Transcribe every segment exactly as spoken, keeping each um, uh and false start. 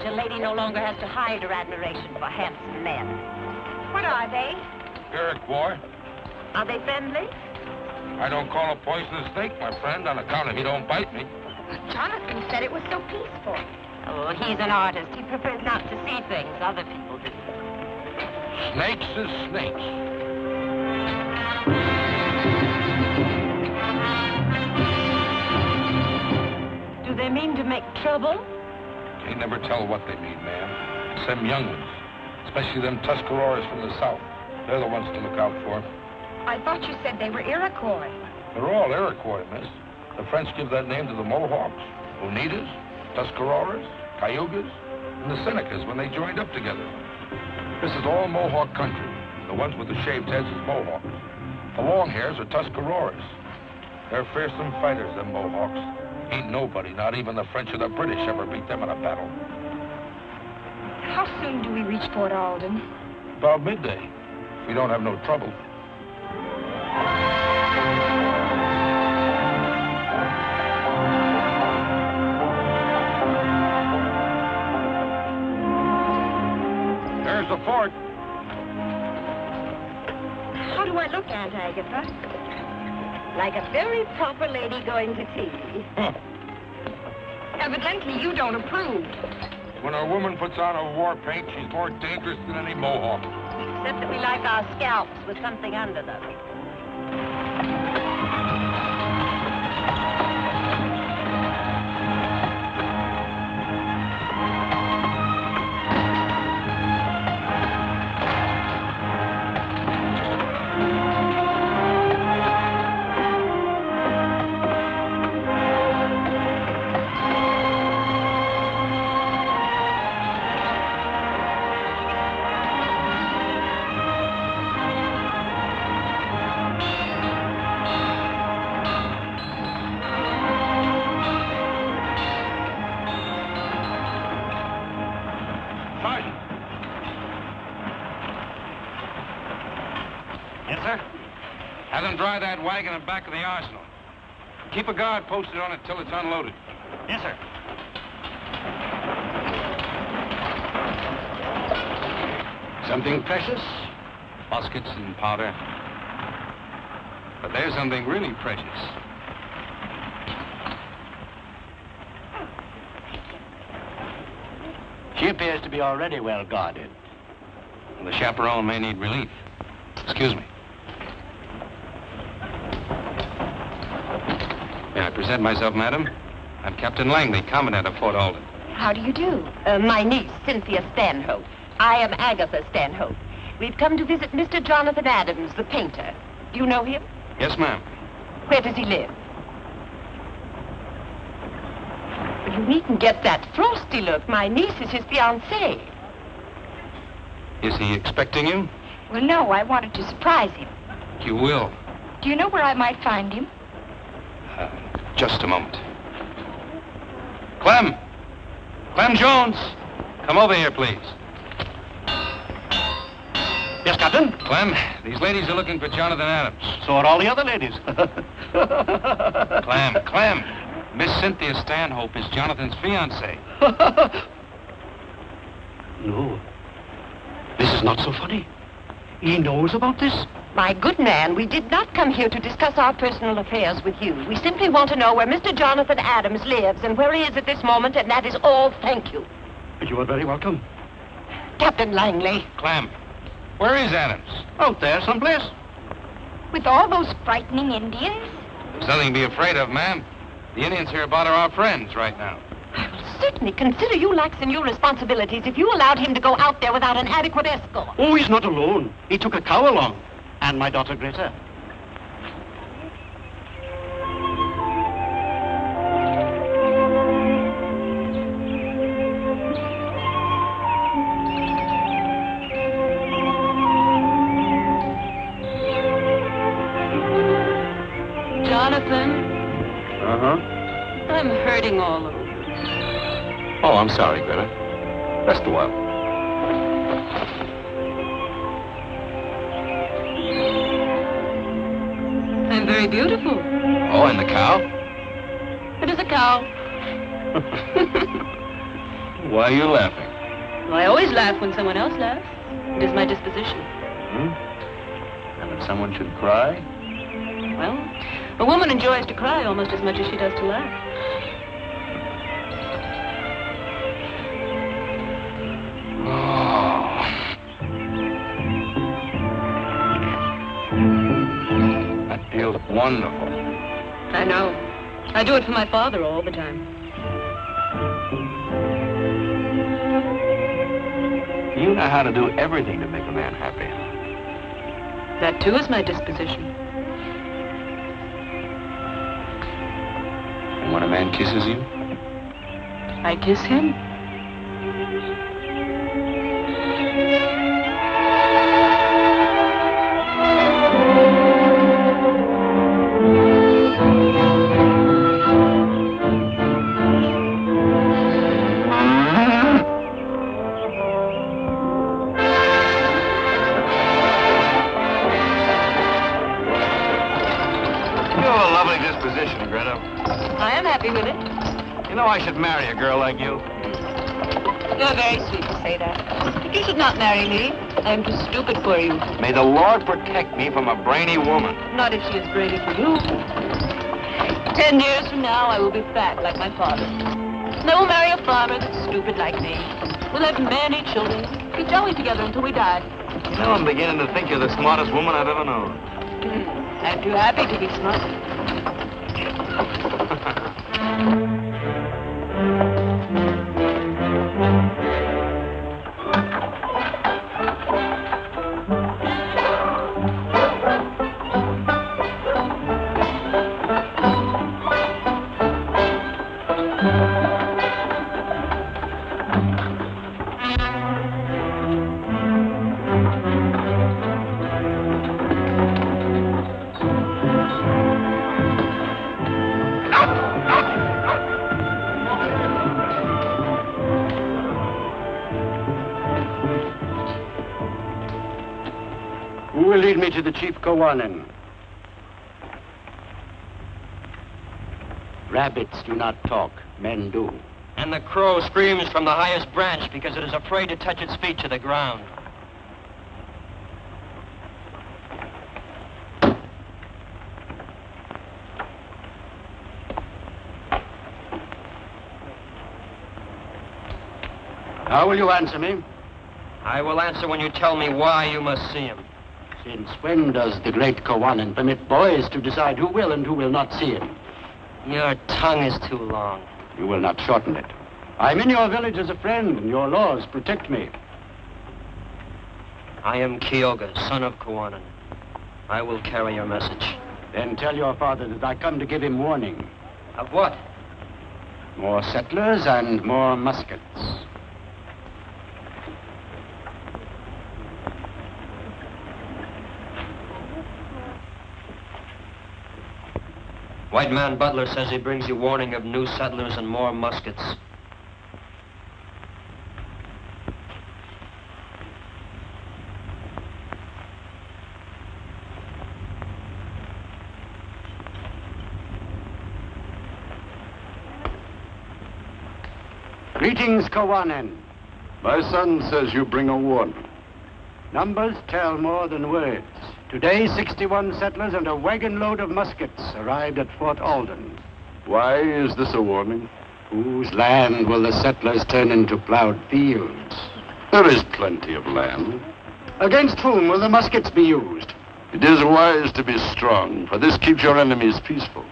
age, a lady no longer has to hide her admiration for handsome men. What are they? Iroquois. Are they friendly? I don't call a poisonous snake my friend on account of he don't bite me. Jonathan said it was so peaceful. Oh, he's an artist. He prefers not to see things other people do. Snakes is snakes. Do they mean to make trouble? You never tell what they mean, ma'am. It's them young ones, especially them Tuscaroras from the south. They're the ones to look out for. I thought you said they were Iroquois. They're all Iroquois, miss. The French give that name to the Mohawks, Oneidas, Tuscaroras, Cayugas, and the Senecas when they joined up together. This is all Mohawk country. The ones with the shaved heads is Mohawks. The long hairs are Tuscaroras. They're fearsome fighters, them Mohawks. Ain't nobody, not even the French or the British, ever beat them in a battle. How soon do we reach Fort Alden? About midday. We don't have no trouble. There's the fort. How do I look, Aunt Agatha? Like a very proper lady going to tea. Huh. Evidently, you don't approve. When a woman puts on a war paint, she's more dangerous than any Mohawk. Except that we like our scalps with something under them. Dry that wagon in back of the arsenal. Keep a guard posted on it till it's unloaded. Yes, sir. Something precious? Muskets and powder. But there's something really precious. She appears to be already well guarded. Well, the chaperone may need relief. Excuse me. Present myself, madam. I'm Captain Langley, commandant of Fort Alden. How do you do? Uh, my niece, Cynthia Stanhope. I am Agatha Stanhope. We've come to visit Mister Jonathan Adams, the painter. Do you know him? Yes, ma'am. Where does he live? You needn't get that frosty look. My niece is his fiancée. Is he expecting you? Well, no, I wanted to surprise him. You will. Do you know where I might find him? Uh, Just a moment. Clem! Clem Jones! Come over here, please. Yes, Captain? Clem, these ladies are looking for Jonathan Adams. So are all the other ladies. Clem, Clem! Miss Cynthia Stanhope is Jonathan's fiancée. No. This is not so funny. He knows about this? My good man, we did not come here to discuss our personal affairs with you. We simply want to know where Mister Jonathan Adams lives and where he is at this moment, and that is all, thank you. You are very welcome. Captain Langley. Clem, where is Adams? Out there, someplace. With all those frightening Indians? There's nothing to be afraid of, ma'am. The Indians hereabout are our friends right now. I will certainly consider you lax in your responsibilities if you allowed him to go out there without an adequate escort. Oh, he's not alone. He took a cow along. And my daughter, Greta. Jonathan? Uh-huh. I'm hurting all over. Oh, I'm sorry, Greta. Rest a while. Very beautiful. Oh, and the cow? It is a cow. Why are you laughing? Well, I always laugh when someone else laughs. It is my disposition. Hmm? And if someone should cry? Well, a woman enjoys to cry almost as much as she does to laugh. Oh. That feels wonderful. I know. I do it for my father all the time. You know how to do everything to make a man happy. That, too, is my disposition. And when a man kisses you? I kiss him. I should marry a girl like you. You're very sweet to say that. But you should not marry me. I am too stupid for you. May the Lord protect me from a brainy woman. Not if she is brainy for you. Ten years from now, I will be fat like my father. And I will marry a farmer that's stupid like me. We'll have many children. Be jolly together until we die. You know, I'm beginning to think you're the smartest woman I've ever known. Mm. I'm too happy to be smart. To the chief Kawanen. Rabbits do not talk, men do. And the crow screams from the highest branch because it is afraid to touch its feet to the ground. How will you answer me? I will answer when you tell me why you must see him. Since when does the great Kawanen permit boys to decide who will and who will not see him? Your tongue is too long. You will not shorten it. I'm in your village as a friend, and your laws protect me. I am Kyoga, son of Kawanen. I will carry your message. Then tell your father that I come to give him warning. Of what? More settlers and more muskets. White man Butler says he brings you warning of new settlers and more muskets. Greetings, Kawanen. My son says you bring a warning. Numbers tell more than words. Today, sixty-one settlers and a wagon load of muskets arrived at Fort Alden. Why is this a warning? Whose land will the settlers turn into plowed fields? There is plenty of land. Against whom will the muskets be used? It is wise to be strong, for this keeps your enemies peaceful.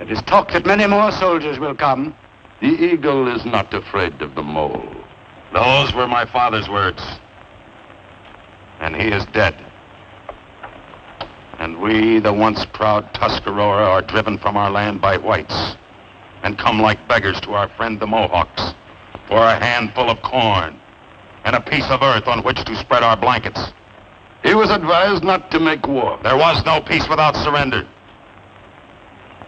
It is talk that many more soldiers will come. The eagle is not afraid of the mole. Those were my father's words. And he is dead. And we, the once proud Tuscarora, are driven from our land by whites and come like beggars to our friend the Mohawks for a handful of corn and a piece of earth on which to spread our blankets. He was advised not to make war. There was no peace without surrender.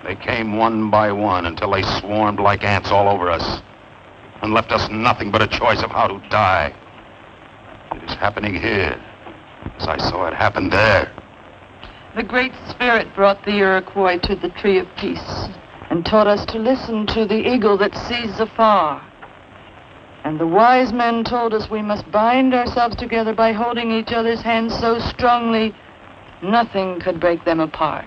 They came one by one until they swarmed like ants all over us and left us nothing but a choice of how to die. It is happening here, as I saw it happen there. The Great Spirit brought the Iroquois to the Tree of Peace and taught us to listen to the eagle that sees afar. And the wise men told us we must bind ourselves together by holding each other's hands so strongly, nothing could break them apart.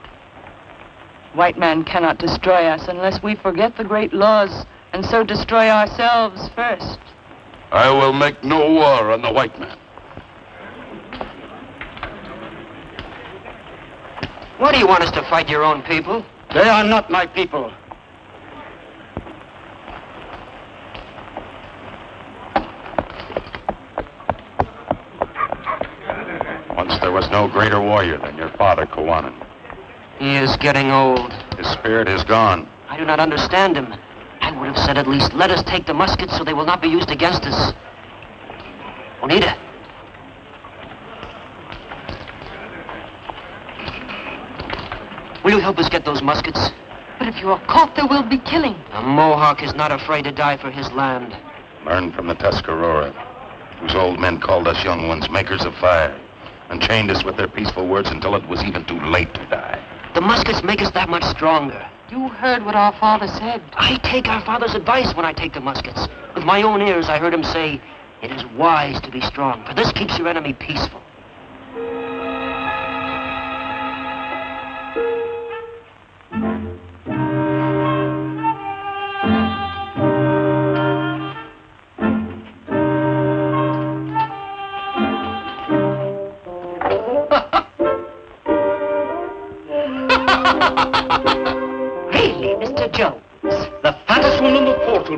White man cannot destroy us unless we forget the great laws and so destroy ourselves first. I will make no war on the white man. What do you want us to fight your own people? They are not my people. Once there was no greater warrior than your father, Kawanen. He is getting old. His spirit is gone. I do not understand him. I would have said at least, let us take the muskets so they will not be used against us. Oneida. Will you help us get those muskets? But if you are caught, there will be killing. A Mohawk is not afraid to die for his land. Learn from the Tuscarora, whose old men called us young ones makers of fire, and chained us with their peaceful words until it was even too late to die. The muskets make us that much stronger. You heard what our father said. I take our father's advice when I take the muskets. With my own ears, I heard him say, it is wise to be strong, for this keeps your enemy peaceful.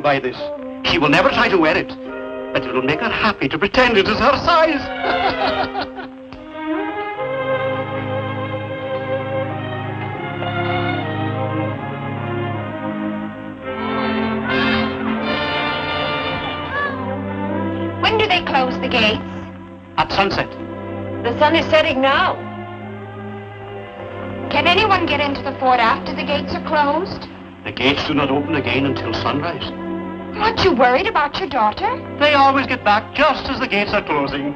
By this. She will never try to wear it, but it will make her happy to pretend it is her size. When do they close the gates? At sunset. The sun is setting now. Can anyone get into the fort after the gates are closed? The gates do not open again until sunrise. Aren't you worried about your daughter? They always get back just as the gates are closing.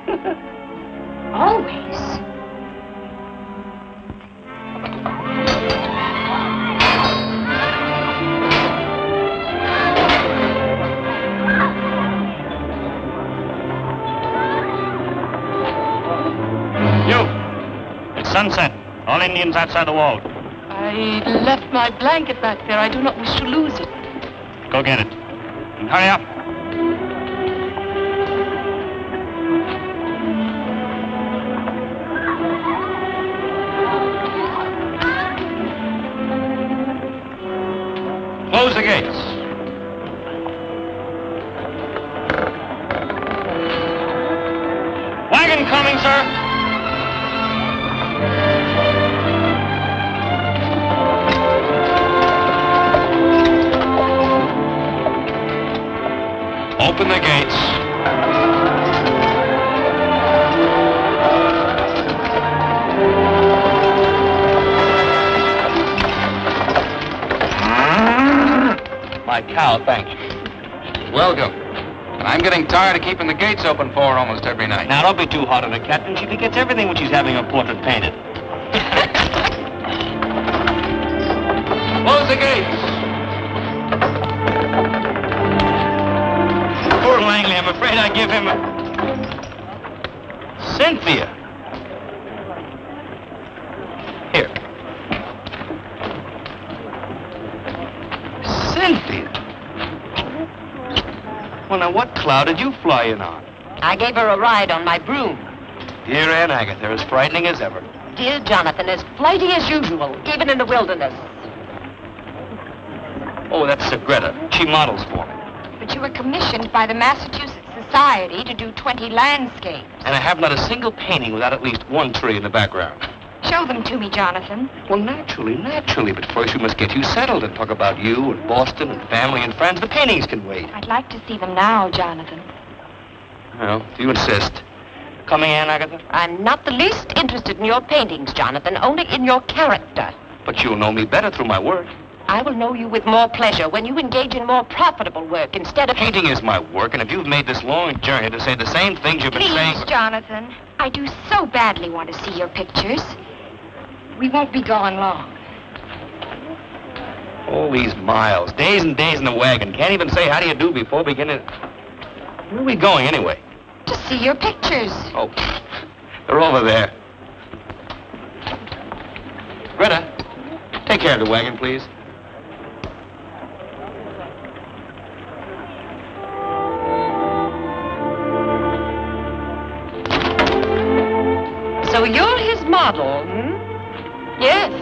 Always? You! It's sunset. All Indians outside the wall. I left my blanket back there. I do not wish to lose it. Go get it. And hurry up. Close the gates. Wagon coming, sir. Open the gates. My cow, thank you. Welcome. And I'm getting tired of keeping the gates open for her almost every night. Now, don't be too hard on the captain. She forgets everything when she's having her portrait painted. Close the gates. I'm afraid I give him a... Cynthia. Here. Cynthia. Well, now, what cloud did you fly in on? I gave her a ride on my broom. Dear Aunt Agatha, as frightening as ever. Dear Jonathan, as flighty as usual, even in the wilderness. Oh, that's Greta. She models for me. But you were commissioned by the Massachusetts Society to do twenty landscapes. And I have not a single painting without at least one tree in the background. Show them to me, Jonathan. Well, naturally, naturally. But first we must get you settled and talk about you and Boston and family and friends. The paintings can wait. I'd like to see them now, Jonathan. Well, if you insist. Coming in, Agatha? I'm not the least interested in your paintings, Jonathan, only in your character. But you'll know me better through my work. I will know you with more pleasure when you engage in more profitable work instead of... Painting is my work, and if you've made this long journey to say the same things you've Please, been saying... Please, Jonathan, I do so badly want to see your pictures. We won't be gone long. All these miles, days and days in the wagon. Can't even say how do you do before beginning... Where are we going anyway? To see your pictures. Oh, they're over there. Greta, take care of the wagon, please. So you're his model, hmm? Yes.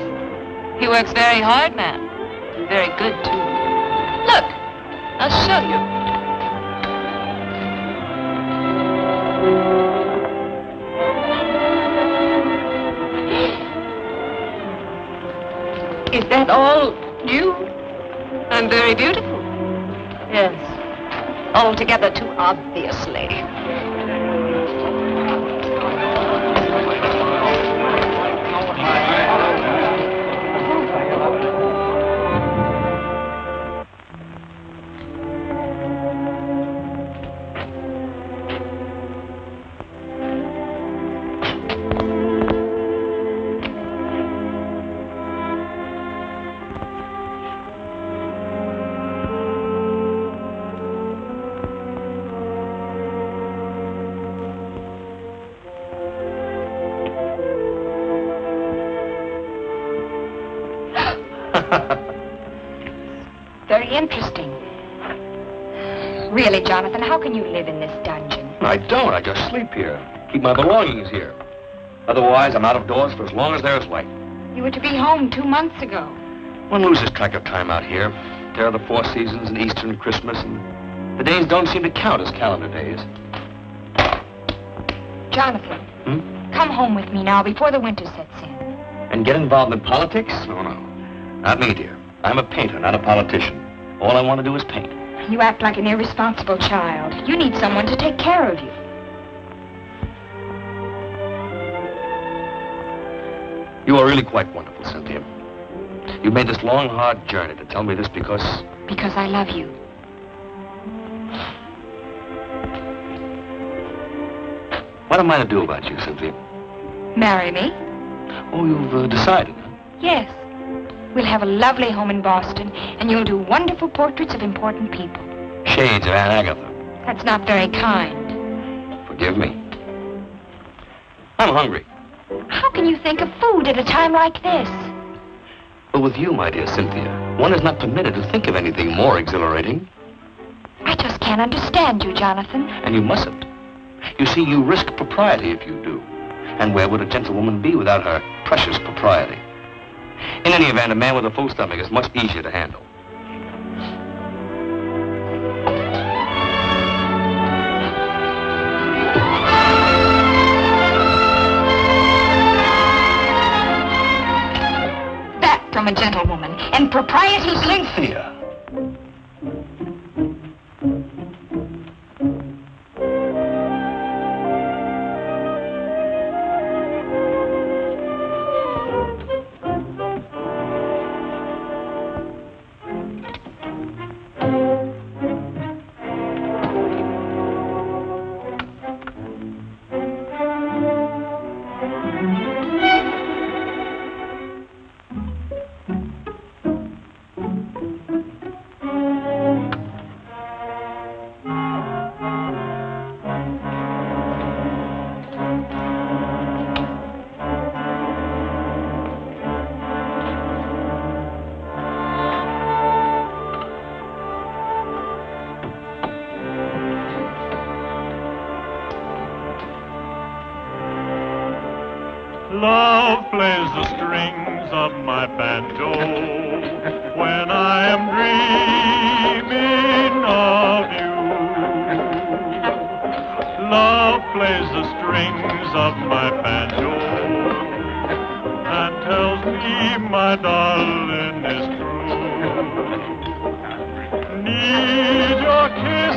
He works very hard, ma'am. And very good, too. Look, I'll show you. Is that all you? I'm very beautiful. Yes. Altogether too obviously. Interesting. Really, Jonathan, how can you live in this dungeon? I don't. I just sleep here. Keep my belongings here. Otherwise, I'm out of doors for as long as there's light. You were to be home two months ago. One loses track of time out here. There are the four seasons and Easter and Christmas, and the days don't seem to count as calendar days. Jonathan, hmm? Come home with me now before the winter sets in. And get involved in politics? No, no. Not me, dear. I'm a painter, not a politician. All I want to do is paint. You act like an irresponsible child. You need someone to take care of you. You are really quite wonderful, Cynthia. You made this long, hard journey to tell me this because... Because I love you. What am I to do about you, Cynthia? Marry me. Oh, you've uh, decided, huh? Yes. We'll have a lovely home in Boston, and you'll do wonderful portraits of important people. Shades of Aunt Agatha. That's not very kind. Forgive me. I'm hungry. How can you think of food at a time like this? But with you, my dear Cynthia, one is not permitted to think of anything more exhilarating. I just can't understand you, Jonathan. And you mustn't. You see, you risk propriety if you do. And where would a gentlewoman be without her precious propriety? In any event, a man with a full stomach is much easier to handle. That from a gentlewoman, and propriety links here. Need your kiss.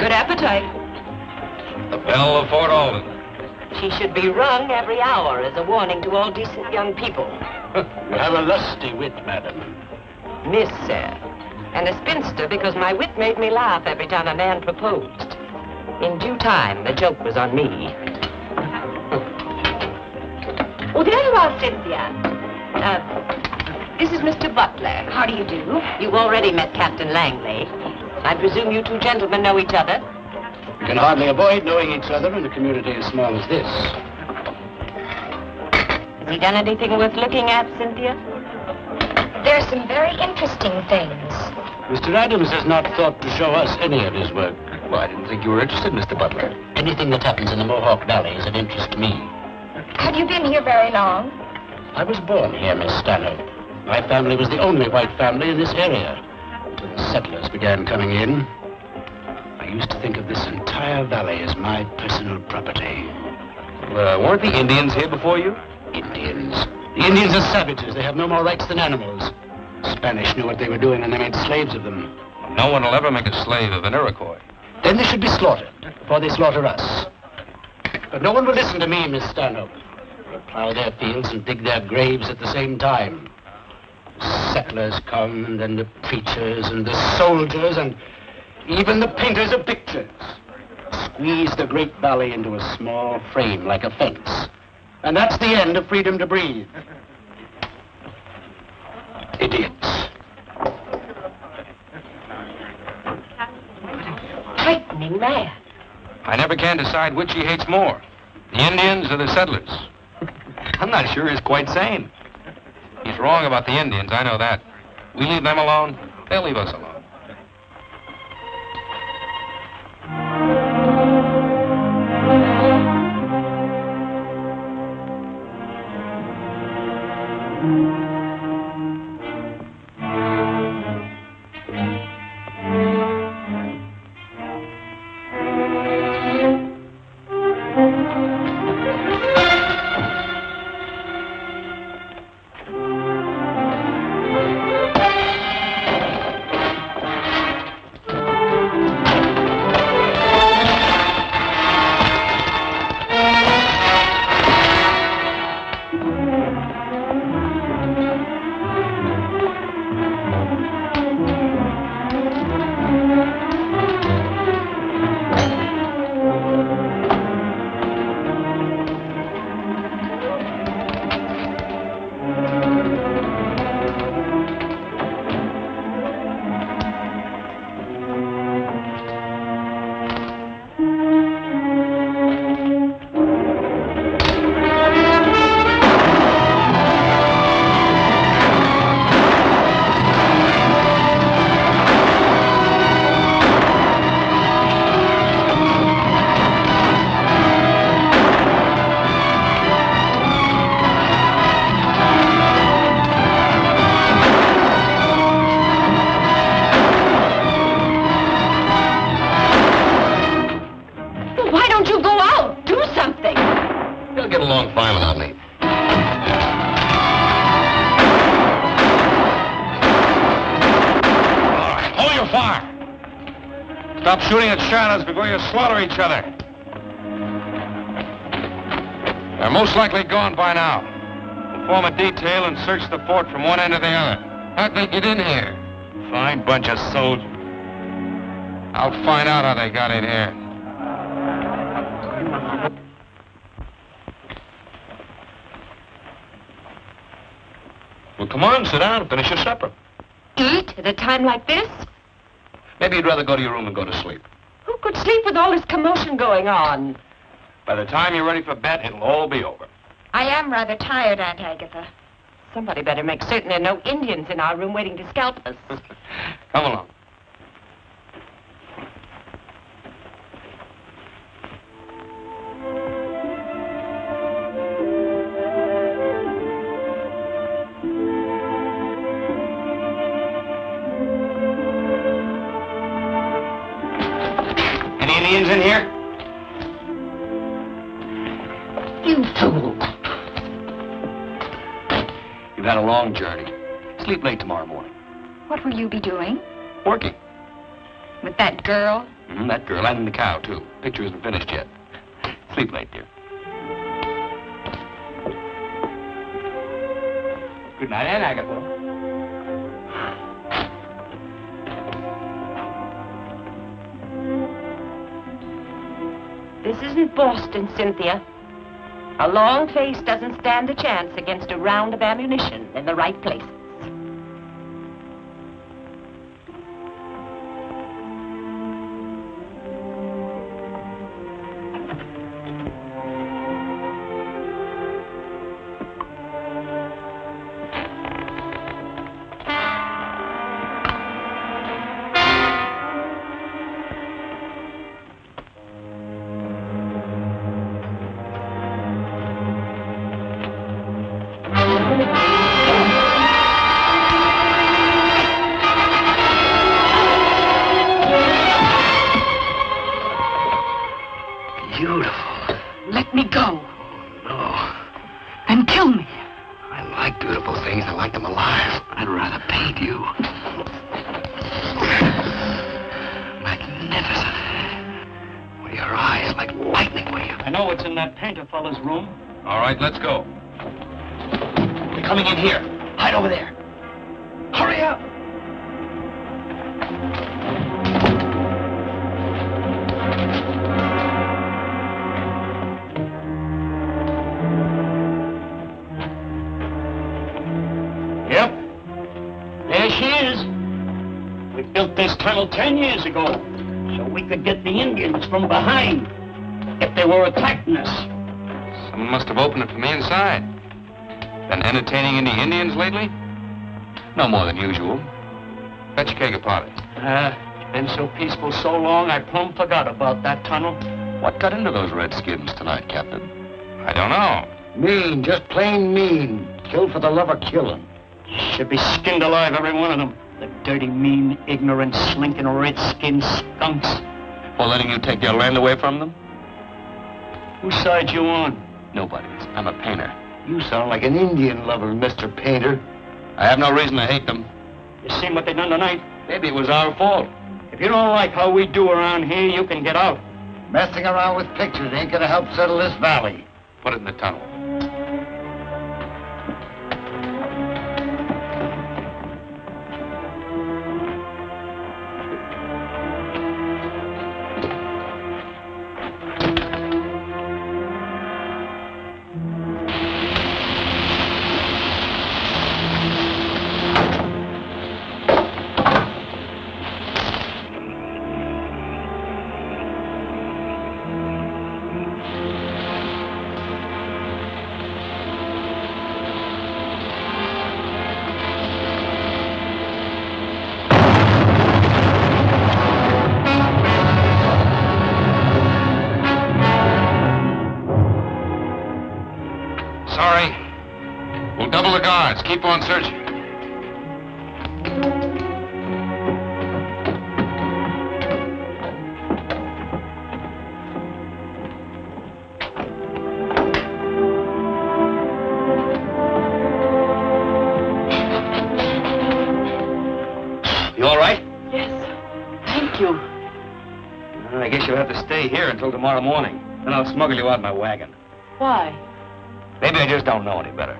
Good appetite. The bell of Fort Alden. She should be rung every hour as a warning to all decent young people. You have a lusty wit, madam. Miss, sir. And a spinster because my wit made me laugh every time a man proposed. In due time, the joke was on me. Oh, there you are, Cynthia. Uh, this is Mister Butler. How do you do? You've already met Captain Langley. I presume you two gentlemen know each other? We can hardly avoid knowing each other in a community as small as this. Has he done anything worth looking at, Cynthia? There's some very interesting things. Mister Adams has not thought to show us any of his work. Well, I didn't think you were interested, Mister Butler. Anything that happens in the Mohawk Valley is of interest to me. Have you been here very long? I was born here, Miss Stanhope. My family was the only white family in this area. Until the settlers began coming in, I used to think of this entire valley as my personal property. Well, uh, weren't the Indians here before you? Indians? The Indians are savages. They have no more rights than animals. The Spanish knew what they were doing and they made slaves of them. No one will ever make a slave of an Iroquois. Then they should be slaughtered before they slaughter us. But no one will listen to me, Miss Stanhope. They'll plow their fields and dig their graves at the same time. The settlers come, and then the preachers and the soldiers and even the painters of pictures. Squeeze the great valley into a small frame like a fence. And that's the end of freedom to breathe. Idiots. Frightening man. I never can decide which he hates more, the Indians or the settlers. I'm not sure he's quite sane. He's wrong about the Indians, I know that. We leave them alone, they'll leave us alone. Shooting at shadows before you slaughter each other. They're most likely gone by now. We'll form a detail and search the fort from one end to the other. How'd they get in here? Fine bunch of soldiers. I'll find out how they got in here. Well, come on, sit down and finish your supper. Eat at a time like this? Maybe you'd rather go to your room and go to sleep. Who could sleep with all this commotion going on? By the time you're ready for bed, it'll all be over. I am rather tired, Aunt Agatha. Somebody better make certain there are no Indians in our room waiting to scalp us. Come along. In here? You fool. You've had a long journey. Sleep late tomorrow morning. What will you be doing? Working. With that girl? Mm-hmm, that girl, and the cow, too. Picture isn't finished yet. Sleep late, dear. Good night, Aunt Agatha. This isn't Boston, Cynthia. A long face doesn't stand a chance against a round of ammunition in the right places. Ten years ago, so we could get the Indians from behind if they were attacking us. Someone must have opened it from the inside. Been entertaining any Indians lately? No more than usual. Fetch Kaga potty. Uh, it's been so peaceful so long, I plumb forgot about that tunnel. What got into those Redskins tonight, Captain? I don't know. Mean, just plain mean. Killed for the love of killing. Should be skinned alive, every one of them. The dirty, mean, ignorant, slinking, red-skinned skunks. For letting you take your land away from them? Whose side you on? Nobody's. I'm a painter. You sound like an Indian lover, Mister Painter. I have no reason to hate them. You seen what they done tonight? Maybe it was our fault. If you don't like how we do around here, you can get out. Messing around with pictures ain't gonna help settle this valley. Put it in the tunnel. Keep on searching. You all right? Yes. Thank you. Well, I guess you'll have to stay here until tomorrow morning. Then I'll smuggle you out in my wagon. Why? Maybe I just don't know any better.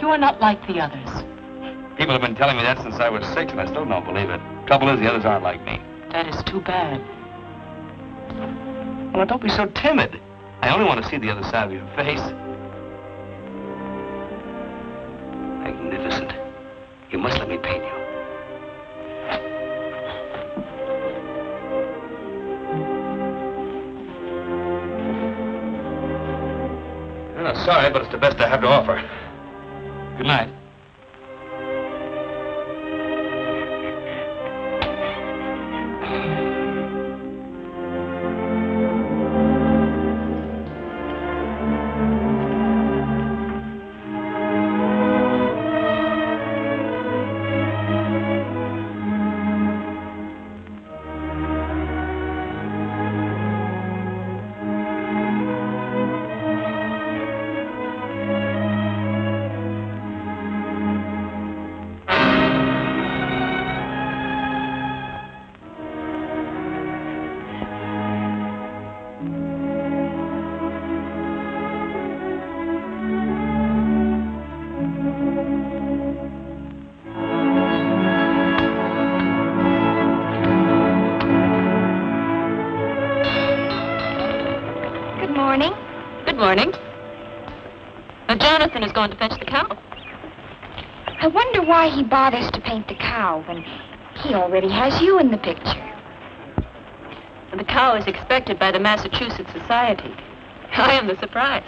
You are not like the others. People have been telling me that since I was six, and I still don't believe it. Trouble is, the others aren't like me. That is too bad. Well, now, don't be so timid. I only want to see the other side of your face. Magnificent. You must let me paint you. Well, sorry, but it's the best I have to offer. Good night. morning. Good morning. Now, Jonathan has gone to fetch the cow. I wonder why he bothers to paint the cow when he already has you in the picture. The cow is expected by the Massachusetts Society. I am the surprise.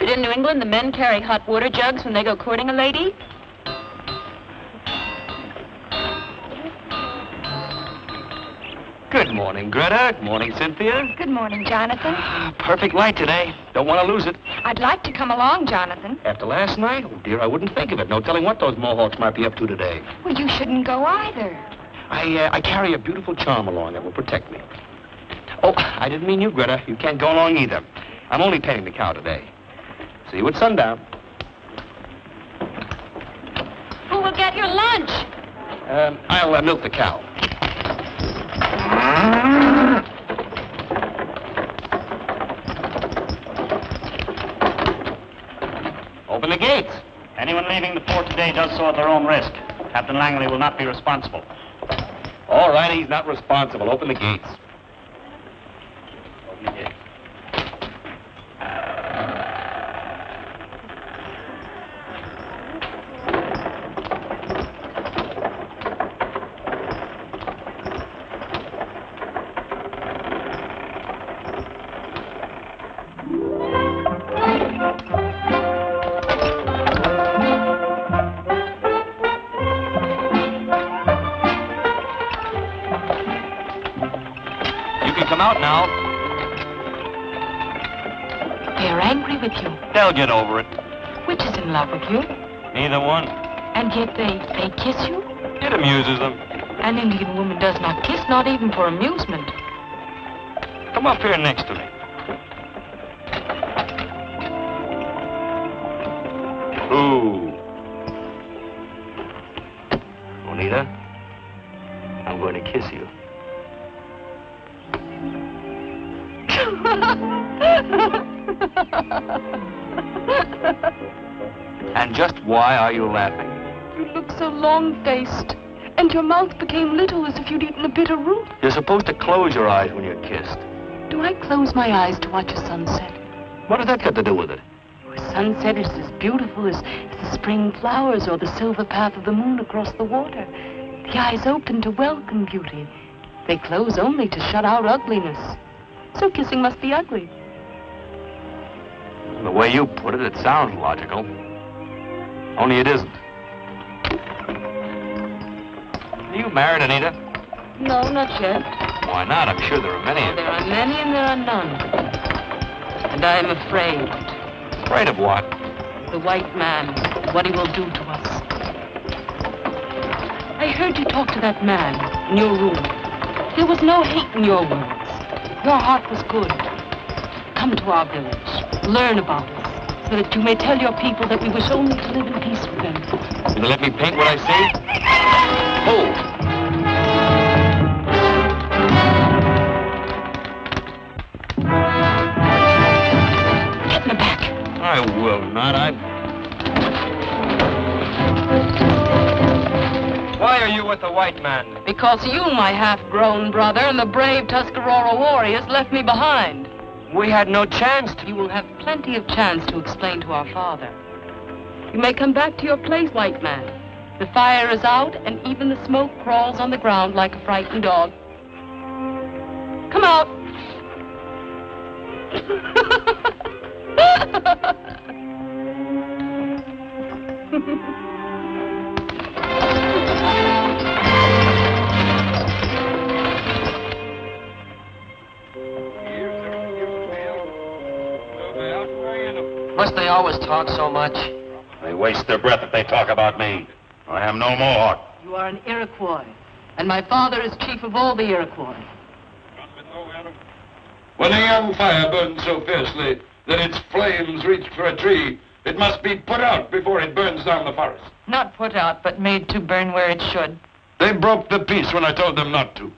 In New England, the men carry hot water jugs when they go courting a lady. Good morning, Greta. Good morning, Cynthia. Good morning, Jonathan. Ah, perfect light today. Don't want to lose it. I'd like to come along, Jonathan. After last night? Oh, dear, I wouldn't think of it. No telling what those Mohawks might be up to today. Well, you shouldn't go either. I, uh, I carry a beautiful charm along that will protect me. Oh, I didn't mean you, Greta. You can't go along either. I'm only painting the cow today. See you at sundown. Who will get your lunch? Um, I'll uh, milk the cow. Open the gates. Anyone leaving the fort today does so at their own risk. Captain Langley will not be responsible. All right, he's not responsible. Open the gates. Get over it. Which is in love with you? Neither one. And yet they, they kiss you? It amuses them. An Indian woman does not kiss, not even for amusement. Come up here next to me. Ooh. Onita, I'm going to kiss you. And just why are you laughing? You look so long-faced, and your mouth became little as if you'd eaten a bitter root. You're supposed to close your eyes when you're kissed. Do I close my eyes to watch a sunset? What has that got to do with it? Your sunset is as beautiful as, as the spring flowers or the silver path of the moon across the water. The eyes open to welcome beauty. They close only to shut out ugliness. So kissing must be ugly. The way you put it, it sounds logical. Only it isn't. Are you married, Onita? No, not yet. Why not? I'm sure there are many. Oh, there are many and there are none. And I am afraid. Afraid of what? The white man. What he will do to us. I heard you talk to that man in your room. There was no hate in your words. Your heart was good. Come to our village. Learn about it, so that you may tell your people that we wish only to live in peace with them. You gonna let me paint what I say? Oh! Get in the back. I will not. I... Why are you with the white man? Because you, my half-grown brother, and the brave Tuscarora warriors left me behind. We had no chance to... You will have plenty of chance to explain to our father. You may come back to your place, white man. The fire is out, and even the smoke crawls on the ground like a frightened dog. Come out. Must they always talk so much? They waste their breath if they talk about me. I am no Mohawk. You are an Iroquois, and my father is chief of all the Iroquois. When a young fire burns so fiercely that its flames reach for a tree, it must be put out before it burns down the forest. Not put out, but made to burn where it should. They broke the peace when I told them not to.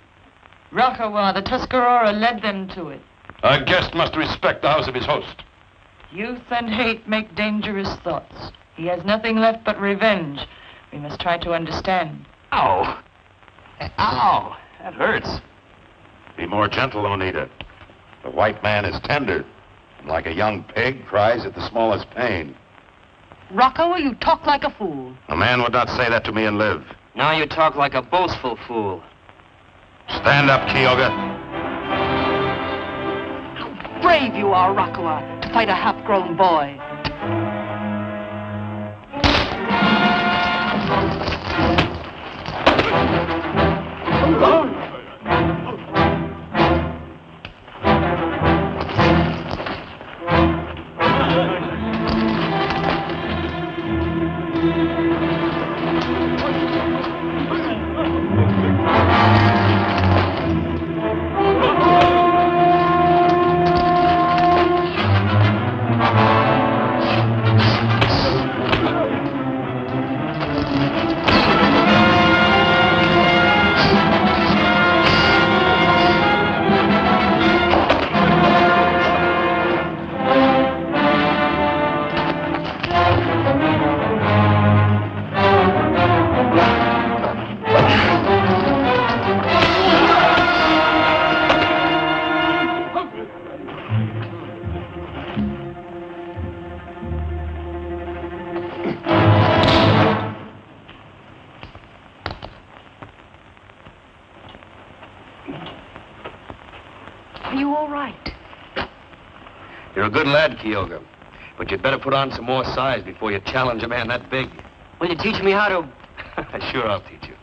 Rokhawah, the Tuscarora, led them to it. A guest must respect the house of his host. Youth and hate make dangerous thoughts. He has nothing left but revenge. We must try to understand. Ow! Ow! That hurts. Be more gentle, Oneida. The white man is tender, and like a young pig, cries at the smallest pain. Rakoa, you talk like a fool. A man would not say that to me and live. Now you talk like a boastful fool. Stand up, Kyoga. How brave you are, Rakoa, to fight a half-grown boy. Good lad, Kyoga. But you'd better put on some more size before you challenge a man that big. Will you teach me how to... Sure, I'll teach you.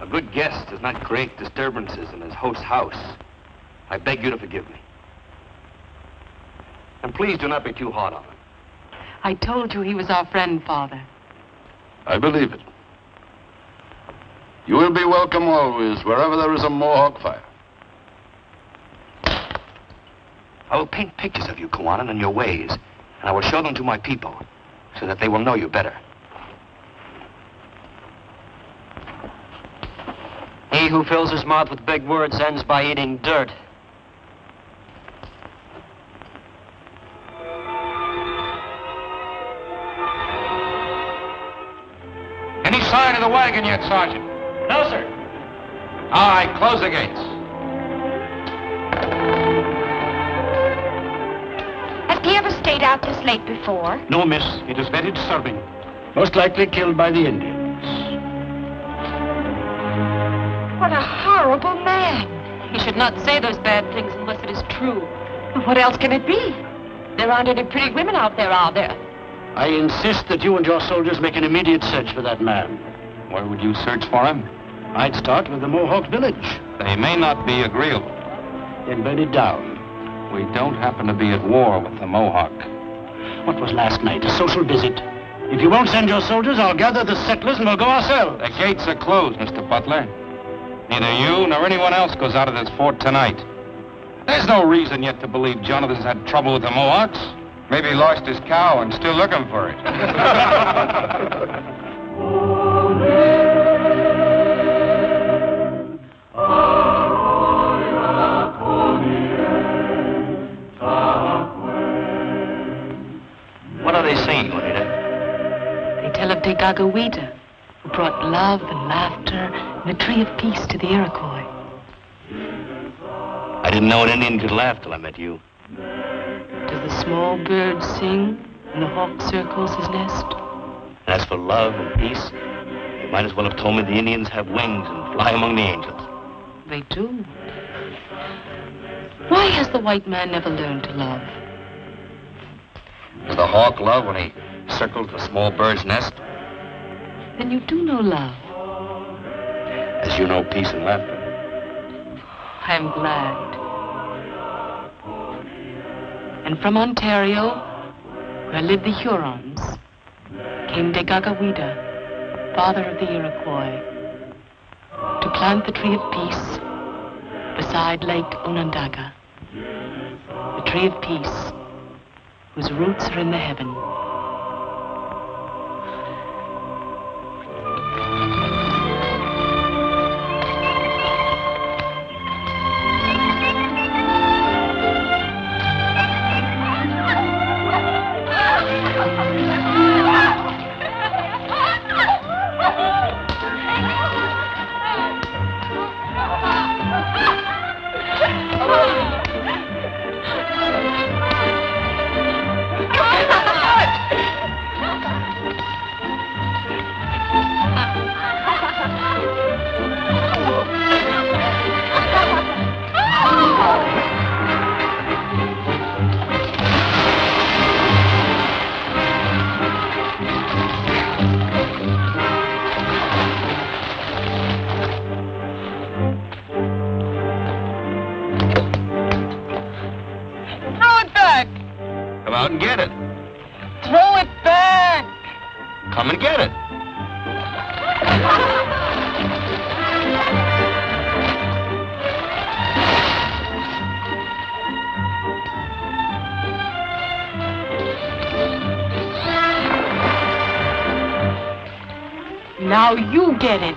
A good guest does not create disturbances in his host's house. I beg you to forgive me. And please do not be too hard on him. I told you he was our friend, Father. I believe it. You will be welcome always, wherever there is a Mohawk fire. I will paint pictures of you, Kawanen, and your ways, and I will show them to my people, so that they will know you better. He who fills his mouth with big words ends by eating dirt. Any sign of the wagon yet, Sergeant? No, sir. All right, close the gates. Has he ever stayed out this late before? No, miss. It is very disturbing. Most likely killed by the Indians. What a horrible man. He should not say those bad things unless it is true. What else can it be? There aren't any pretty women out there, are there? I insist that you and your soldiers make an immediate search for that man. Where would you search for him? I'd start with the Mohawk village. They may not be agreeable. Then burn it down. We don't happen to be at war with the Mohawk. What was last night? A social visit. If you won't send your soldiers, I'll gather the settlers and we'll go ourselves. The gates are closed, Mister Butler. Neither you nor anyone else goes out of this fort tonight. There's no reason yet to believe Jonathan's had trouble with the Mohawks. Maybe he lost his cow and still looking for it. What are they saying, Oneida? They tell of Tegagawita, who brought love and laughter and the tree of peace to the Iroquois. I didn't know an Indian could laugh till I met you. Does the small bird sing and the hawk circles his nest? As for love and peace, you might as well have told me the Indians have wings and fly among the angels. They do. Why has the white man never learned to love? Does the hawk love when he circles the small bird's nest? Then you do know love. As you know peace and laughter. I'm glad. And from Ontario, where lived the Hurons, came Tegagawita, father of the Iroquois. to plant the tree of peace beside Lake Onondaga, the tree of peace whose roots are in the heaven. Now you get it.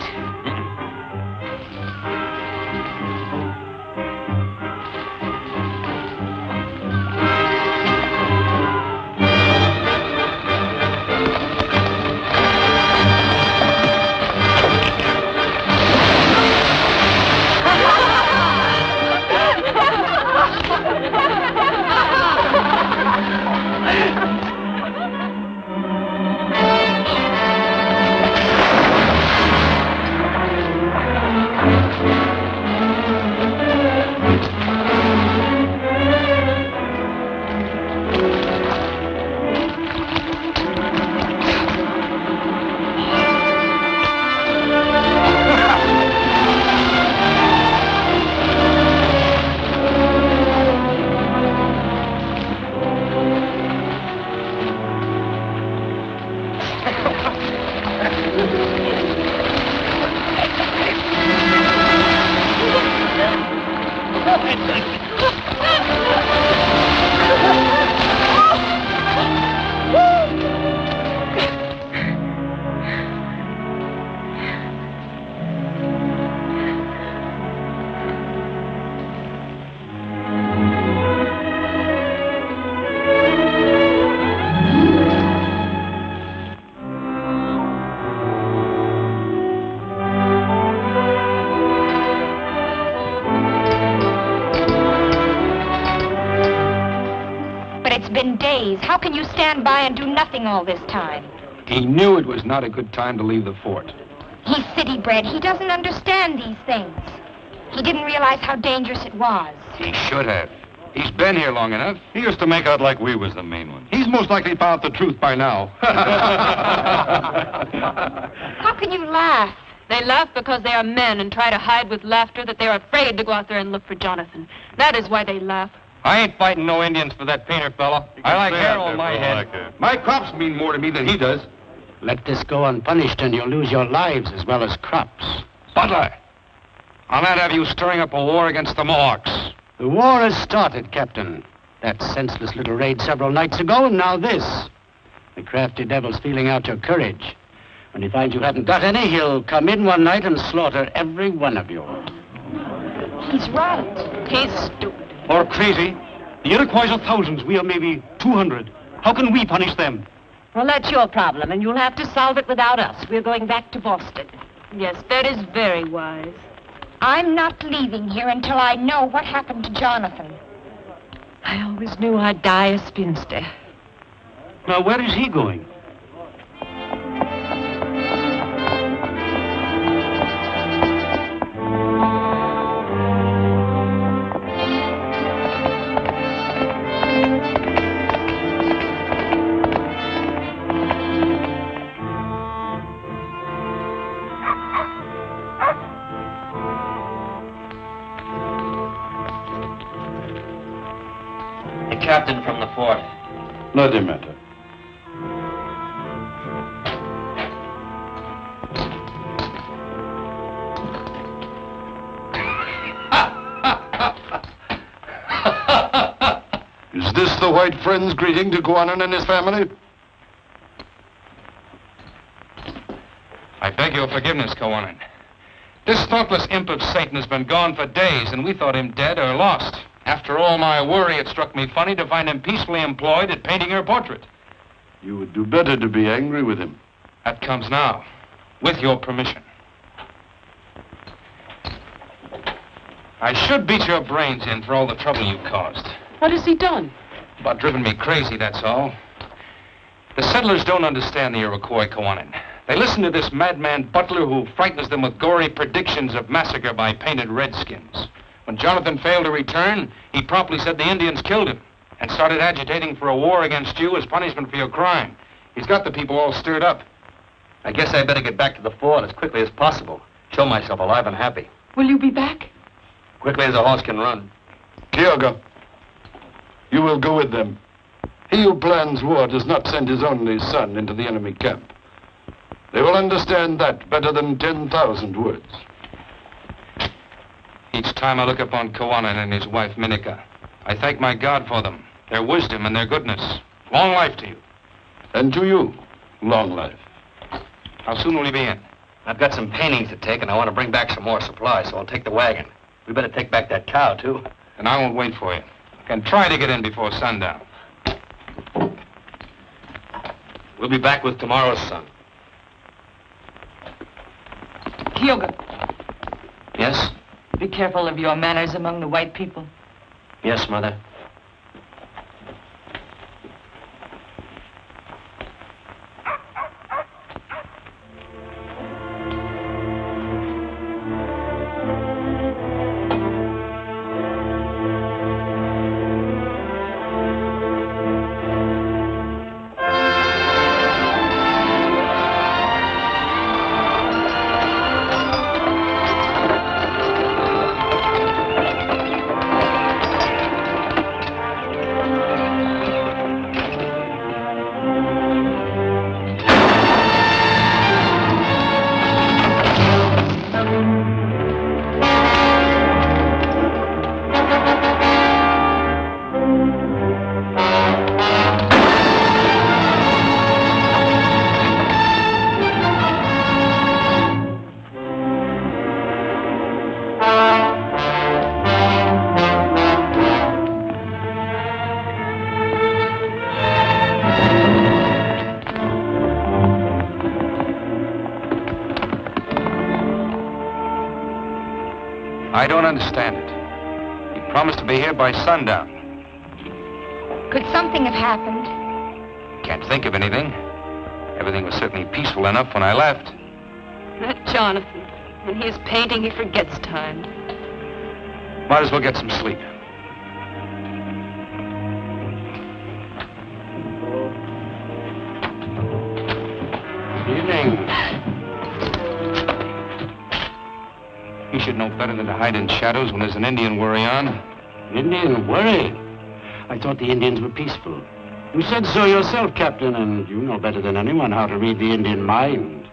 How can you stand by and do nothing all this time? He knew it was not a good time to leave the fort. He's city bred. He doesn't understand these things. He didn't realize how dangerous it was. He should have. He's been here long enough. He used to make out like we was the main one. He's most likely found out the truth by now. How can you laugh? They laugh because they are men and try to hide with laughter that they're afraid to go out there and look for Jonathan. That is why they laugh. I ain't fighting no Indians for that painter fellow. I like hair on my head. Like my crops mean more to me than he does. Let this go unpunished and you'll lose your lives as well as crops. Butler, I'll not have you stirring up a war against the Mohawks. The war has started, Captain. That senseless little raid several nights ago, and now this. The crafty devil's feeling out your courage. When he finds you haven't got any, he'll come in one night and slaughter every one of you. He's right. He's stupid. Or crazy. The Iroquois are thousands. We are maybe two hundred. How can we punish them? Well, that's your problem, and you'll have to solve it without us. We're going back to Boston. Yes, that is very wise. I'm not leaving here until I know what happened to Jonathan. I always knew I'd die a spinster. Now, where is he going? Captain from the fort. Nothing matter. Is this the white friend's greeting to Kawanen and his family? I beg your forgiveness, Kawanen. This thoughtless imp of Satan has been gone for days, and we thought him dead or lost. After all my worry, it struck me funny to find him peacefully employed at painting her portrait. You would do better to be angry with him. That comes now, with your permission. I should beat your brains in for all the trouble you've caused. What has he done? About driven me crazy, that's all. The settlers don't understand the Iroquois, Kawanen. They listen to this madman butler who frightens them with gory predictions of massacre by painted redskins. When Jonathan failed to return, he promptly said the Indians killed him and started agitating for a war against you as punishment for your crime. He's got the people all stirred up. I guess I better get back to the fort as quickly as possible. Show myself alive and happy. Will you be back? Quickly as a horse can run. Kyoga, you will go with them. He who plans war does not send his only son into the enemy camp. They will understand that better than ten thousand words. Each time I look upon Kawanen and his wife, Minika, I thank my God for them, their wisdom and their goodness. Long life to you. And to you, long life. How soon will you be in? I've got some paintings to take, and I want to bring back some more supplies, so I'll take the wagon. We better take back that cow, too. And I won't wait for you. I can try to get in before sundown. We'll be back with tomorrow's sun. Kyoga. Yes? Be careful of your manners among the white people. Yes, Mother. I don't understand it. He promised to be here by sundown. Could something have happened? Can't think of anything. Everything was certainly peaceful enough when I left. That Jonathan. When he is painting, he forgets time. Might as well get some sleep. Know better than to hide in shadows when there's an Indian worry on. Indian worry? I thought the Indians were peaceful. You said so yourself, Captain, and you know better than anyone how to read the Indian mind.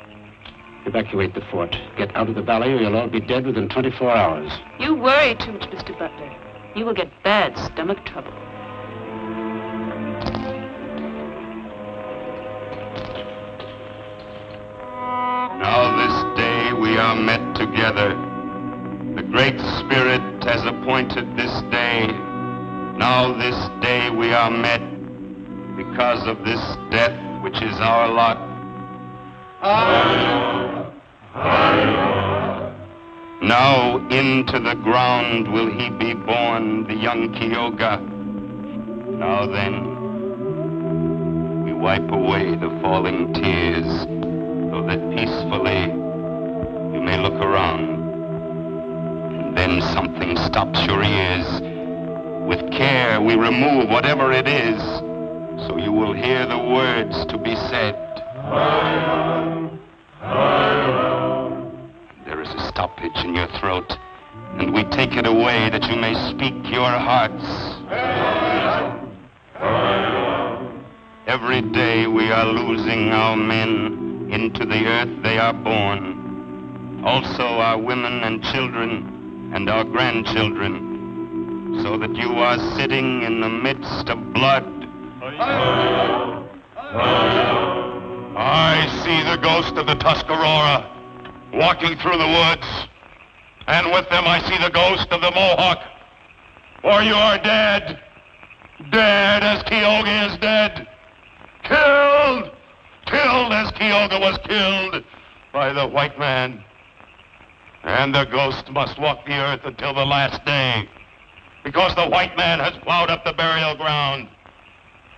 Evacuate the fort. Get out of the valley or you'll all be dead within twenty-four hours. You worry too much, Mister Butler. You will get bad stomach trouble. Now this day we are met together. The Great Spirit has appointed this day. Now this day we are met because of this death which is our lot. Hurrah! Hurrah! Now into the ground will he be born, the young Kyoga. Now then, we wipe away the falling tears so that peacefully you may look around. Then something stops your ears. With care, we remove whatever it is, so you will hear the words to be said. Hurrah! Hurrah! There is a stoppage in your throat, and we take it away that you may speak your hearts. Hurrah! Hurrah! Every day we are losing our men. Into the earth they are born. Also our women and children, and our grandchildren. so that you are sitting in the midst of blood. I see the ghost of the Tuscarora walking through the woods, and with them I see the ghost of the Mohawk. For you are dead, dead as Kyoga is dead, killed, killed as Kyoga was killed by the white man. And the ghost must walk the earth until the last day, because the white man has plowed up the burial ground,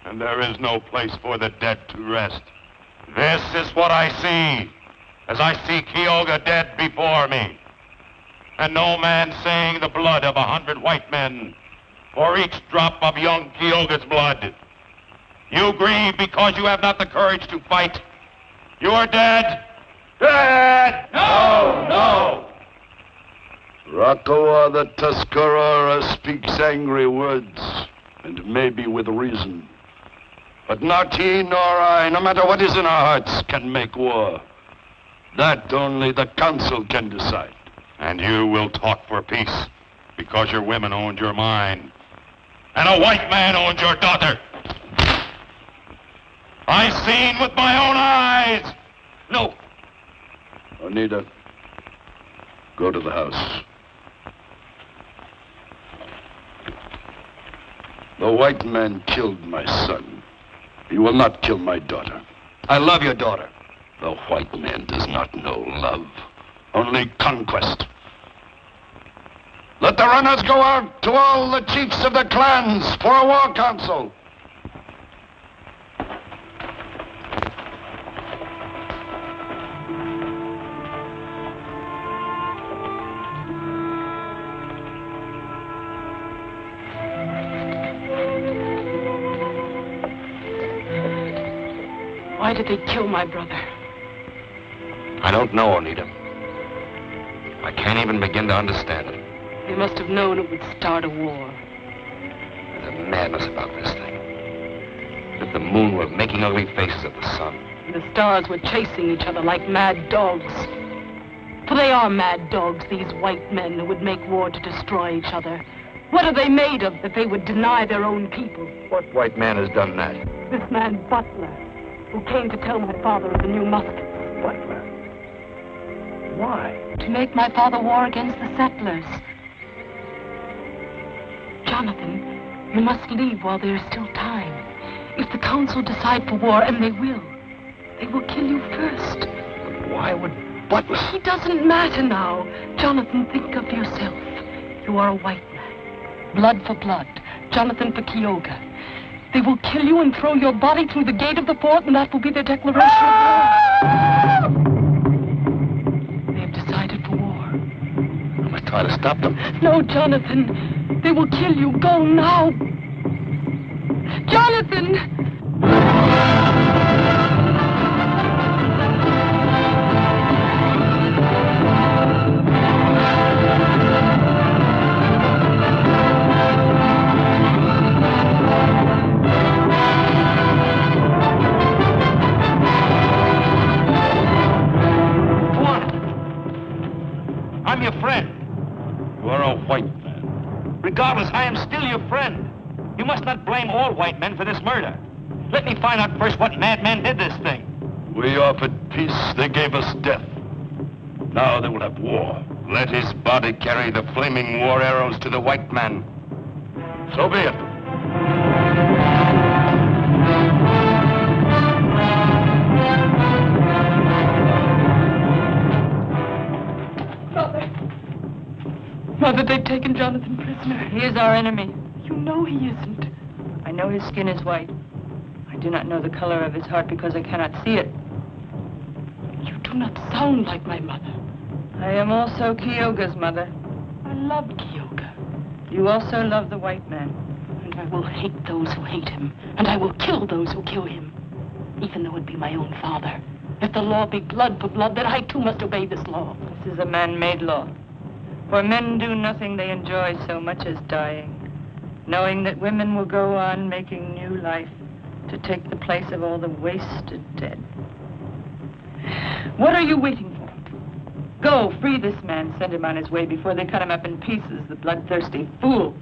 and there is no place for the dead to rest. This is what I see, as I see Kyoga dead before me, and no man saying the blood of a hundred white men for each drop of young Kyoga's blood. You grieve because you have not the courage to fight. You are dead. Dead! No! No! Rakoa the Tuscarora speaks angry words, and maybe with reason. But not he nor I, no matter what is in our hearts, can make war. That only the council can decide. And you will talk for peace, because your women owned your mine, and a white man owned your daughter. I seen with my own eyes. No. Oneida, go to the house. The white man killed my son. He will not kill my daughter. I love your daughter. The white man does not know love, only conquest. Let the runners go out to all the chiefs of the clans for a war council. Why did they kill my brother? I don't know, Oneida. I can't even begin to understand it. They must have known it would start a war. There's a madness about this thing. That the moon were making ugly faces at the sun. And the stars were chasing each other like mad dogs. For they are mad dogs, these white men who would make war to destroy each other. What are they made of that they would deny their own people? What white man has done that? This man Butler, who came to tell my father of the new muskets. Butler? Why? To make my father war against the settlers. Jonathan, you must leave while there is still time. If the council decide for war, and they will, they will kill you first. But why would Butler? He doesn't matter now. Jonathan, think of yourself. You are a white man. Blood for blood. Jonathan for Kyoga. They will kill you and throw your body through the gate of the fort, and that will be their declaration of war. They have decided for war. I must try to stop them. No, Jonathan. They will kill you. Go now. Jonathan! Regardless, I am still your friend. You must not blame all white men for this murder. Let me find out first what madman did this thing. We offered peace, they gave us death. Now they will have war. Let his body carry the flaming war arrows to the white man. So be it. Mother, they've taken Jonathan prisoner. He is our enemy. You know he isn't. I know his skin is white. I do not know the color of his heart because I cannot see it. You do not sound like my mother. I am also Kyoga's mother. I love Kyoga. You also love the white man. And I will hate those who hate him. And I will kill those who kill him. Even though it be my own father. If the law be blood for blood, then I too must obey this law. This is a man-made law. For men do nothing they enjoy so much as dying, knowing that women will go on making new life to take the place of all the wasted dead. What are you waiting for? Go, free this man, send him on his way before they cut him up in pieces, the bloodthirsty fools.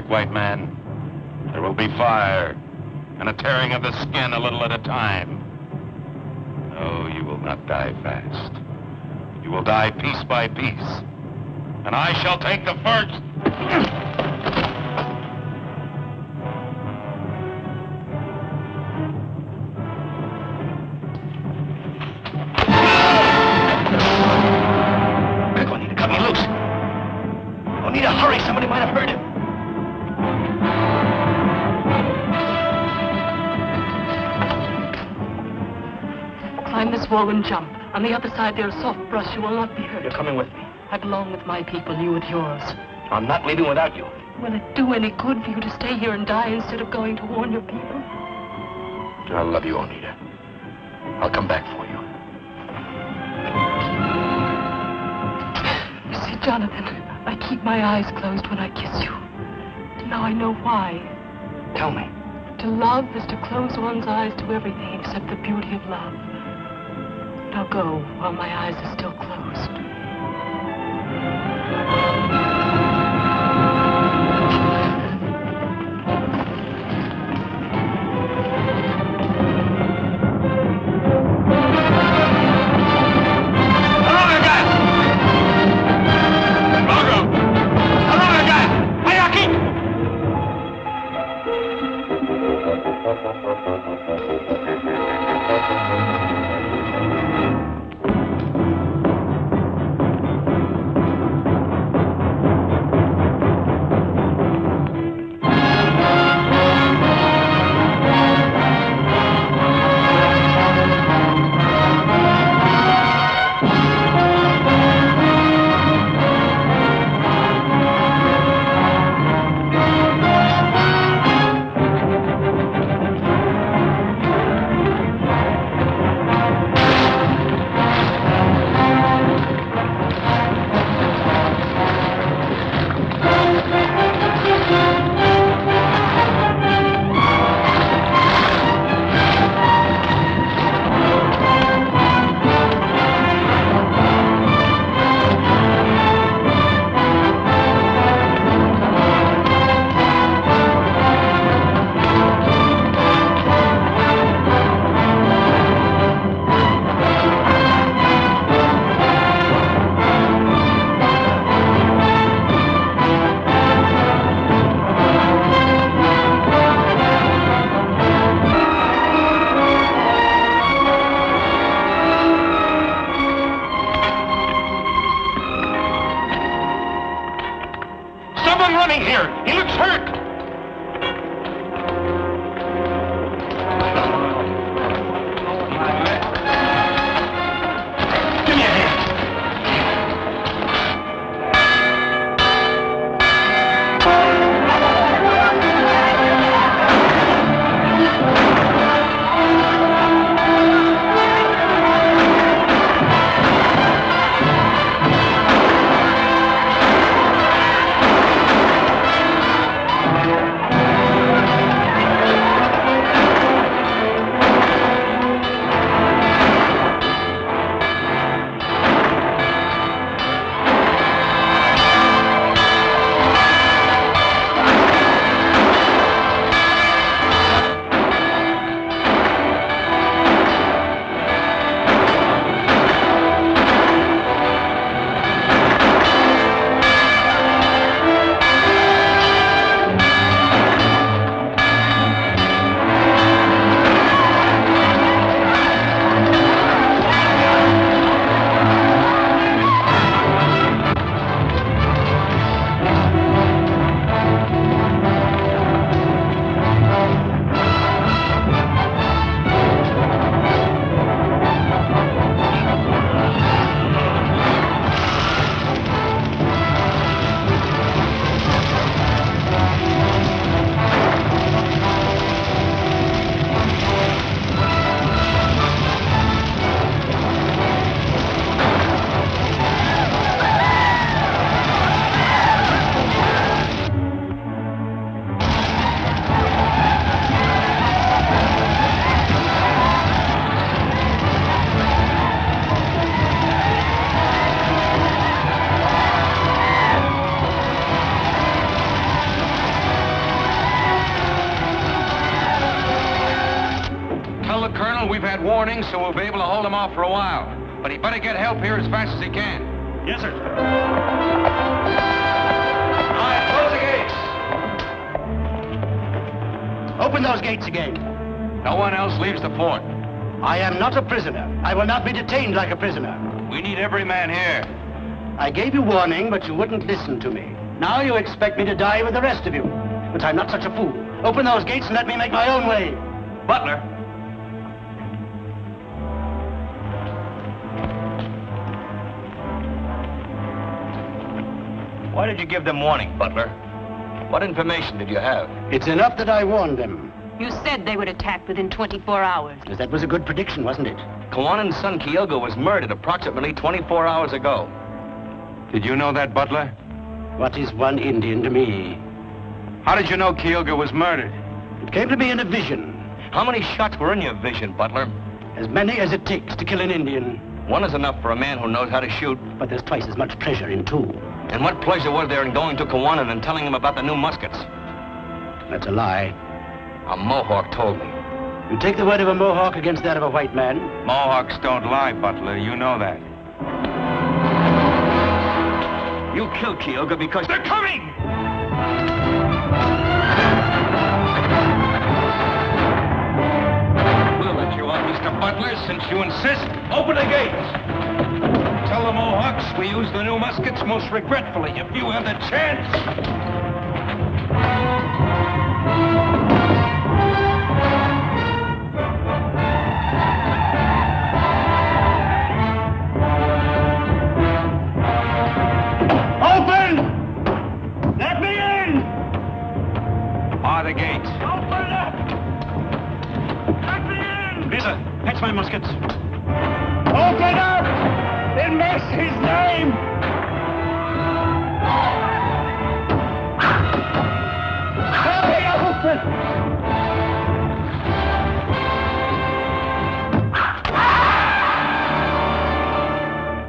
quick, white man. There will be fire, and a tearing of the skin a little at a time. No, you will not die fast. You will die piece by piece, and I shall take the first. And jump. On the other side, there is soft brush. You will not be hurt. You're coming with me. I belong with my people, you with yours. I'm not leaving without you. Will it do any good for you to stay here and die instead of going to warn your people? I love you, Oneida. I'll come back for you. You see, Jonathan, I keep my eyes closed when I kiss you. And now I know why. Tell me. To love is to close one's eyes to everything except the beauty of love. I'll go while my eyes are still closed. the colonel we've had warnings, so we'll be able to hold him off for a while. But he better get help here as fast as he can. Yes, sir. All right, close the gates. Open those gates again. No one else leaves the fort. I am not a prisoner. I will not be detained like a prisoner. We need every man here. I gave you warning, but you wouldn't listen to me. Now you expect me to die with the rest of you. But I'm not such a fool. Open those gates and let me make my own way. Butler. Why did you give them warning, Butler? What information did you have? It's enough that I warned them. You said they would attack within twenty-four hours. Because that was a good prediction, wasn't it? Kawanen's son, Kyoga, was murdered approximately twenty-four hours ago. Did you know that, Butler? What is one Indian to me? How did you know Kyoga was murdered? It came to me in a vision. How many shots were in your vision, Butler? As many as it takes to kill an Indian. One is enough for a man who knows how to shoot. But there's twice as much pleasure in two. And what pleasure was there in going to Kawanen and telling him about the new muskets? That's a lie. A Mohawk told me. You take the word of a Mohawk against that of a white man? Mohawks don't lie, Butler. You know that. You killed Kyoga because... They're coming! We'll let you out, Mister Butler, since you insist. Open the gates! Tell the Mohawks we use the new muskets most regretfully if you have the chance. The gates. Open up! Let me in! Visa, fetch my muskets. Open up! In mercy's name! Help me open!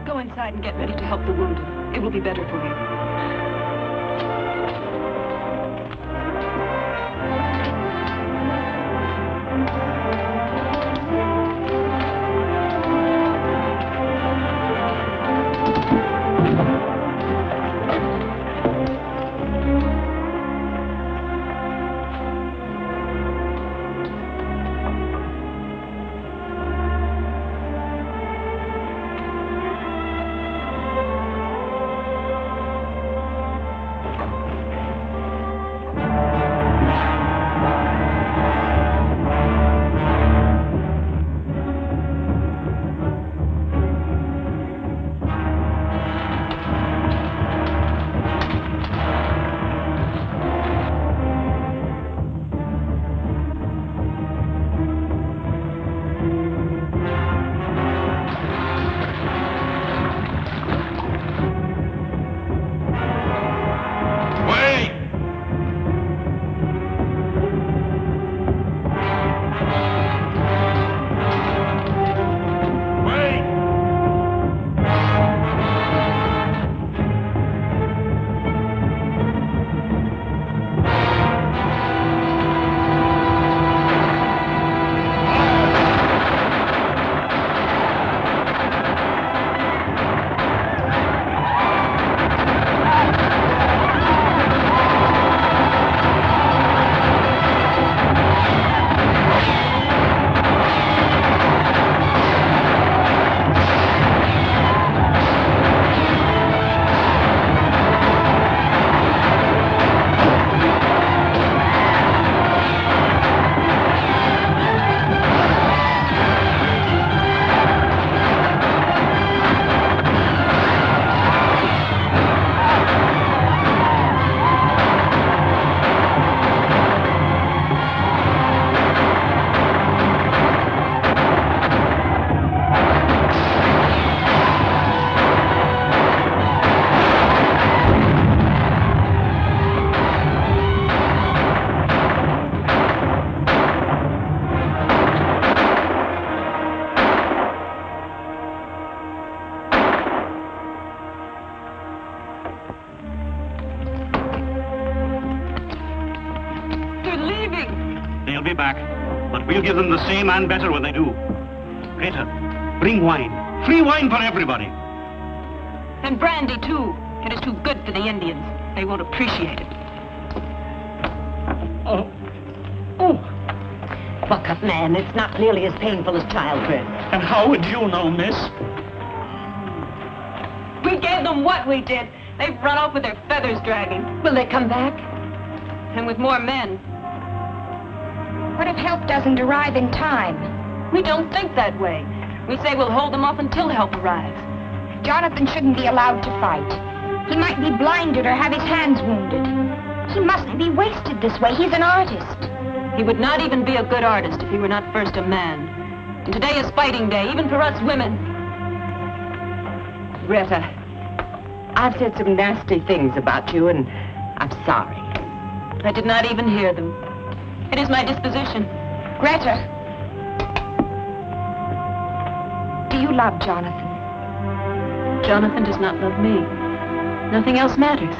Go inside and get ready to help the wounded. It will be better for you. We'll give them the same and better when they do. Greta, bring wine. Free wine for everybody. And brandy, too. It is too good for the Indians. They won't appreciate it. Oh. Oh. Buck up, man. It's not nearly as painful as childbirth. And how would you know, miss? We gave them what we did. They've run off with their feathers dragging. Will they come back? And with more men. What if help doesn't arrive in time? We don't think that way. We say we'll hold them off until help arrives. Jonathan shouldn't be allowed to fight. He might be blinded or have his hands wounded. He mustn't be wasted this way. He's an artist. He would not even be a good artist if he were not first a man. And today is fighting day, even for us women. Greta, I've said some nasty things about you, and I'm sorry. I did not even hear them. It is my disposition. Greta. Do you love Jonathan? Jonathan does not love me. Nothing else matters.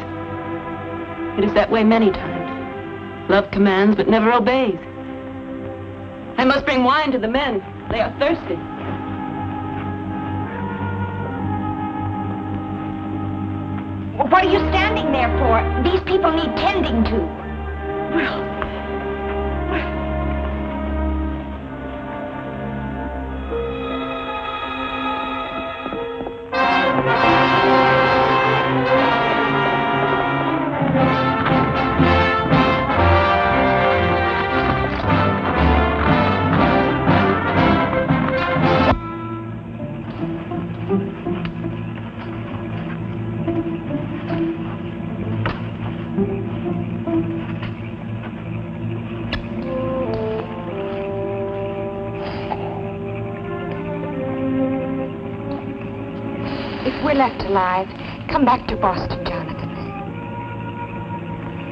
It is that way many times. Love commands, but never obeys. I must bring wine to the men. They are thirsty. What are you standing there for? These people need tending to. Well, alive. Come back to Boston, Jonathan.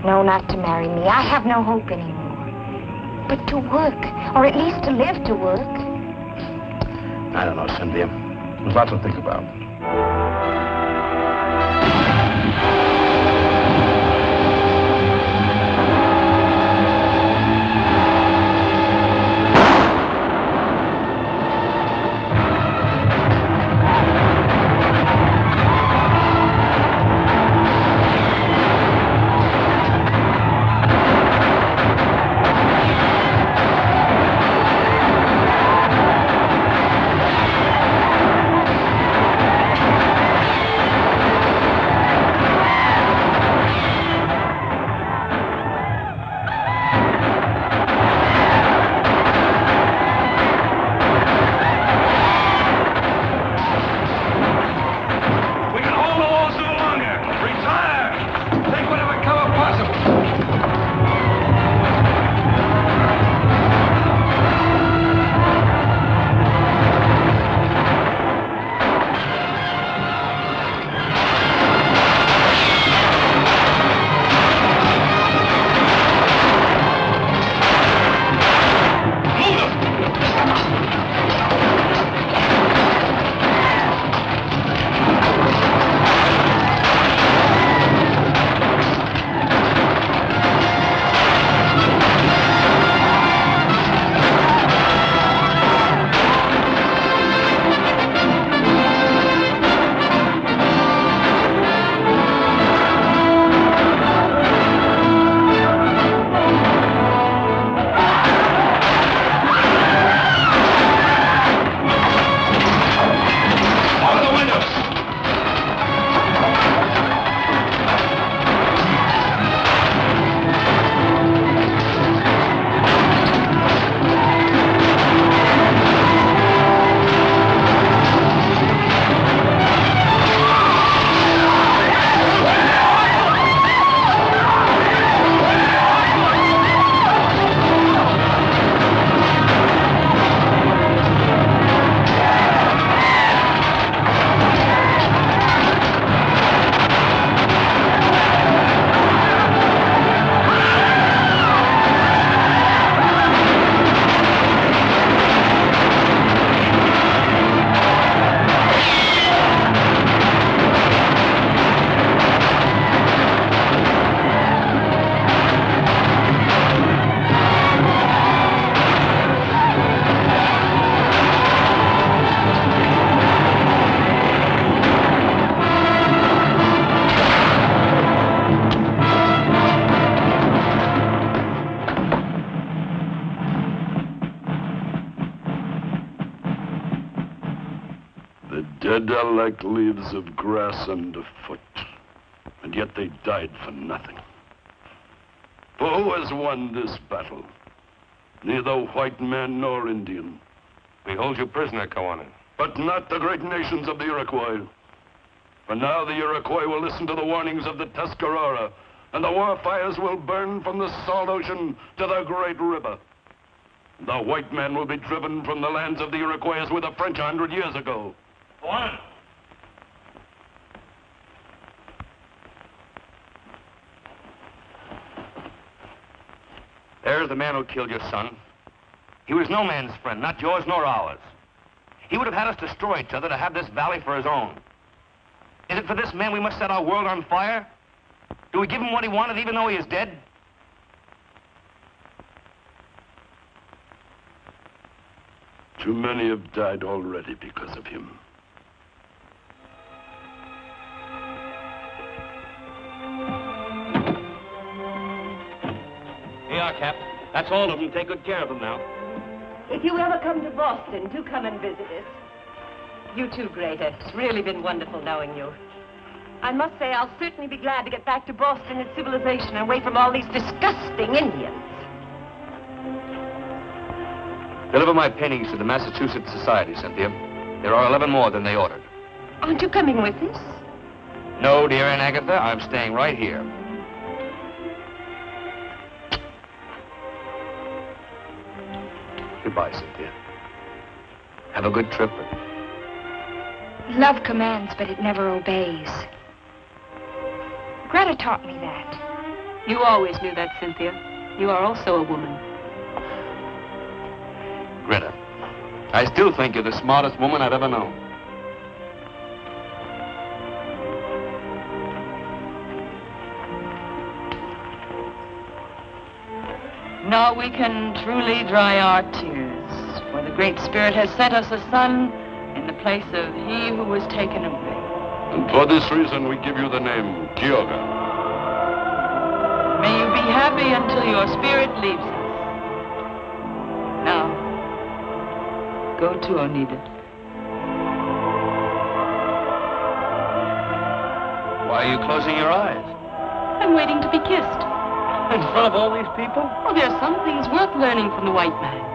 No, not to marry me. I have no hope anymore. But to work, or at least to live to work. I don't know, Cynthia. There's lots to think about. Dead are like leaves of grass underfoot, and yet they died for nothing. For who has won this battle? Neither white man nor Indian. We hold you prisoner, Kawanen. But not the great nations of the Iroquois. For now the Iroquois will listen to the warnings of the Tuscarora, and the war fires will burn from the salt ocean to the great river. The white man will be driven from the lands of the Iroquois with the French a hundred years ago. Kawanen! There's the man who killed your son. He was no man's friend, not yours nor ours. He would have had us destroy each other to have this valley for his own. Is it for this man we must set our world on fire? Do we give him what he wanted even though he is dead? Too many have died already because of him. Here you are, Cap. That's all of them. Take good care of them now. If you ever come to Boston, do come and visit us. You too, Greta. It's really been wonderful knowing you. I must say, I'll certainly be glad to get back to Boston and civilization, away from all these disgusting Indians. Deliver my paintings to the Massachusetts Society, Cynthia. There are eleven more than they ordered. Aren't you coming with us? No, dear Aunt Agatha. I'm staying right here. Goodbye, Cynthia. Have a good trip. Love commands, but it never obeys. Greta taught me that. You always knew that, Cynthia. You are also a woman. Greta, I still think you're the smartest woman I've ever known. Now we can truly dry our tears, for the Great Spirit has sent us a son in the place of he who was taken away. And for this reason, we give you the name Kyoga. May you be happy until your spirit leaves us. Now, go to Oneida. Why are you closing your eyes? I'm waiting to be kissed. In front of all these people? Well, there's some things worth learning from the white man.